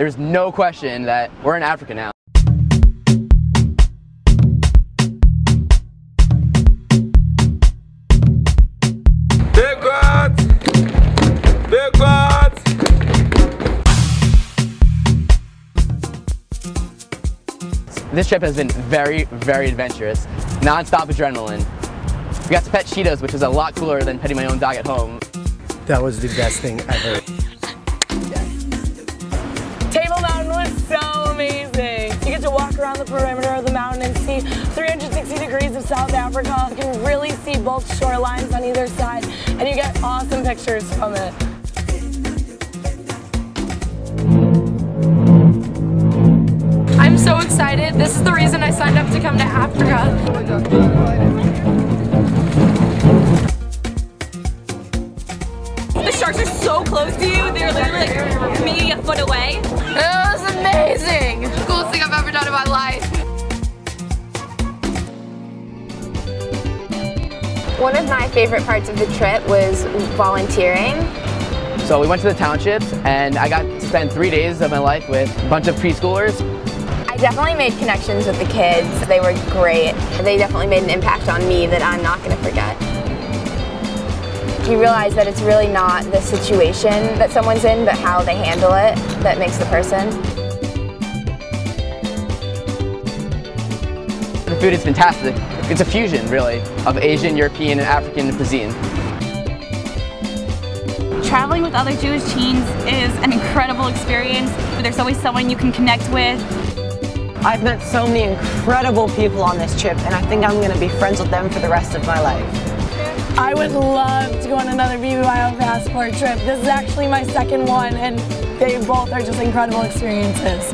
There's no question that we're in Africa now. This trip has been very, very adventurous. Non-stop adrenaline. We got to pet cheetahs, which is a lot cooler than petting my own dog at home. That was the best thing ever. Table Mountain was so amazing. You get to walk around the perimeter of the mountain and see 360 degrees of South Africa. You can really see both shorelines on either side, and you get awesome pictures from it. I'm so excited. This is the reason I signed up to come to Africa. The sharks are so close to you. They're literally like maybe a foot away. It was amazing. The coolest thing I've ever done in my life. One of my favorite parts of the trip was volunteering. So we went to the townships and I got to spend 3 days of my life with a bunch of preschoolers. Definitely made connections with the kids. They were great. They definitely made an impact on me that I'm not going to forget. You realize that it's really not the situation that someone's in, but how they handle it that makes the person. The food is fantastic. It's a fusion, really, of Asian, European, and African cuisine. Traveling with other Jewish teens is an incredible experience. There's always someone you can connect with. I've met so many incredible people on this trip, and I think I'm going to be friends with them for the rest of my life. I would love to go on another BBYO Passport trip. This is actually my second one, and they both are just incredible experiences.